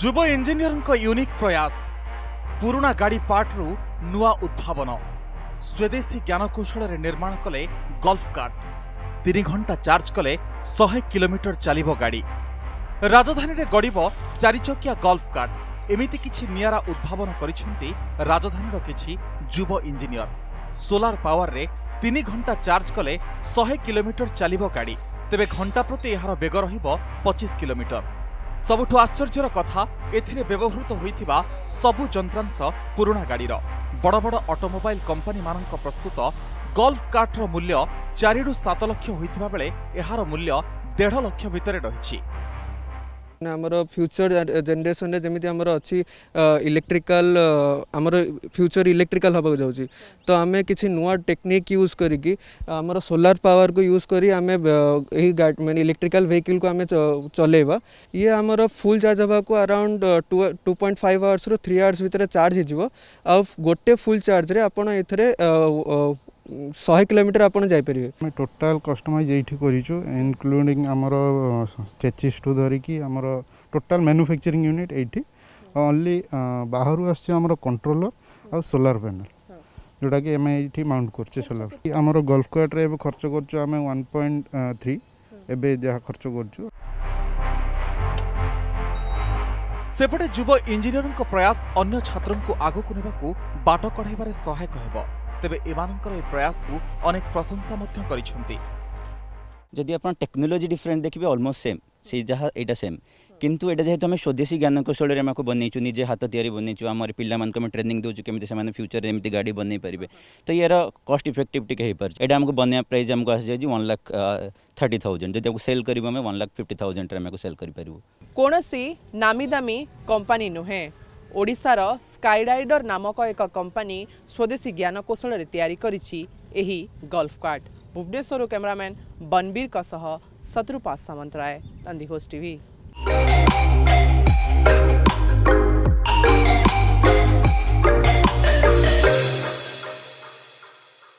जुबो engineering का unique प्रयास पुराना गाड़ी पार्ट रु नुआ उद्भावन स्वदेशी ज्ञानकौशल रे निर्माण कले गोल्फ कार्ट 3 घंटा चार्ज कले 100 किलोमीटर चलिबो गाड़ी। राजधानी रे गड़ीबो 4 चकिया गोल्फ कार्ट। एमिति किछि नियारा उद्भावन करिसेंती राजधानी रो किछि जुबो इंजीनियर। सोलार पावर रे 3 घंटा चार्ज कले 100 किलोमीटर चलिबो गाड़ी। तेबे घंटा प्रति यार वेग रहिबो 25 किलोमीटर। सबुठु आश्चर्यर कथा एथिरे व्यवहृत होइथिबा सबु जंत्रांश पुराणा गाड़ीर। बड़ बड़ ऑटोमोबाइल कंपनी मानक प्रस्तुत गोल्फ कार्टर मूल्य 4 से 7 लाख होइथिबा बेले एहार मूल्य 1.5 लाख भितरे रहिछि। हमरो फ्यूचर जनरेशन रे जेमिति हमरो अछि इलेक्ट्रिकल, हमरो फ्यूचर इलेक्ट्रिकल हबा जाउछि तो आमे किछि नुवा टेक्निक यूज करी कि हमरो सोलार पावर को यूज करी आमे एही गाडी माने इलेक्ट्रिकल व्हीकल को आमे चलेबा। ये हमरो फुल चार्ज हबा को अराउंड 2.5 आवर्स रो 3 आवर्स भीतर चार्ज हिजिवो। आ गोटे फुल चार्ज रे आपण एथरे 100 किलोमीटर आपन जाई परिवे। मैं टोटल कस्टमाइज एठी करिछु इनक्लूडिंग हमरो चेचिस टू धरि कि हमरो टोटल मैन्युफैक्चरिंग यूनिट एठी ओनली बाहरु आसी हमरो कंट्रोलर आ सोलर पैनल जोटा कि हम एठी माउंट करछे। सोलर हमरो गोल्फ कार्ट रे एबे खर्च करछु हम 1.3 एबे जहा खर्च करछु। सेपटे जुबो इंजीनियरिंग को प्रयास अन्य छात्रन को आगो को नेबाकू बाट कढाइबारे सहायक हेबो। तेबे एमानकर ए प्रयास को अनेक प्रशंसा मध्य करिसुंती। जदि आपण टेक्नोलोजी डिफरेंट देखिबे ऑलमोस्ट सेम से जहा एटा सेम किंतु एटा जेहेतु हमें स्वदेशी ज्ञान कौशल रे हमको बनैचु निजे हाथ तयारी बनैचु हमर पिल्ला मान को हम ट्रेनिंग दोजु केमिति से माने फ्यूचर रे एमिति गाडी बनै परिबे तो यार कॉस्ट इफेक्टिव टिके हे पर एटा हमको बनया प्राइस हमको आसी जाय 1,30,000 जदि हमको सेल करिबो हम 1,50,000 रे हमको सेल करि परिबो। कोनोसी नामी दामी कंपनी नु है ओडिशार स्काईराइडर नामक एक कंपनी स्वदेशी ज्ञान कौशल तैयारी करिछि एही गोल्फ कार्ट। भुवनेश्वर कैमरामैन बनबीर का सह शत्रुपा सामंतराय, अंधीघोष टीवी।